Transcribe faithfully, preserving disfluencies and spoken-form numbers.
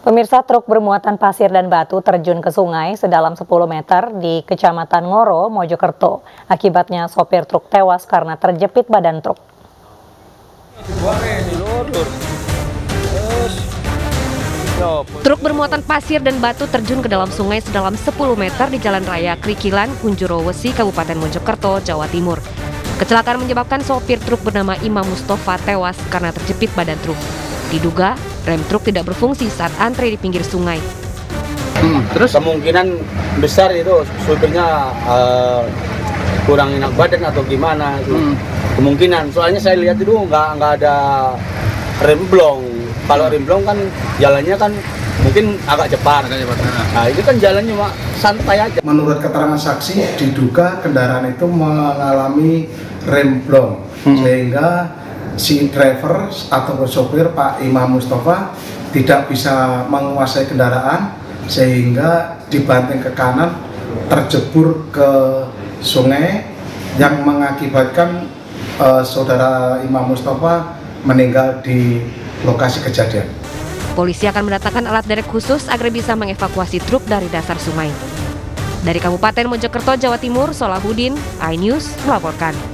Pemirsa, truk bermuatan pasir dan batu terjun ke sungai sedalam sepuluh meter di Kecamatan Ngoro, Mojokerto. Akibatnya sopir truk tewas karena terjepit badan truk. Truk bermuatan pasir dan batu terjun ke dalam sungai sedalam sepuluh meter di Jalan Raya Krikilan, Kunjurowesi, Kabupaten Mojokerto, Jawa Timur. Kecelakaan menyebabkan sopir truk bernama Imam Mustofa tewas karena terjepit badan truk. Diduga, rem truk tidak berfungsi saat antre di pinggir sungai. Hmm, terus kemungkinan besar itu supirnya uh, kurang enak badan atau gimana. Hmm. Kemungkinan, soalnya saya lihat itu nggak nggak ada rem blong. Kalau rem blong kan jalannya kan mungkin agak cepat. Nah, itu kan jalan cuma santai aja. Menurut keterangan saksi, diduga kendaraan itu mengalami rem blong, hmm. sehingga si driver atau sopir Pak Imam Mustofa tidak bisa menguasai kendaraan sehingga dibanting ke kanan, terjebur ke sungai yang mengakibatkan eh, saudara Imam Mustofa meninggal di lokasi kejadian. Polisi akan mendatangkan alat derek khusus agar bisa mengevakuasi truk dari dasar sungai. Dari Kabupaten Mojokerto, Jawa Timur, Solahudin, iNews melaporkan.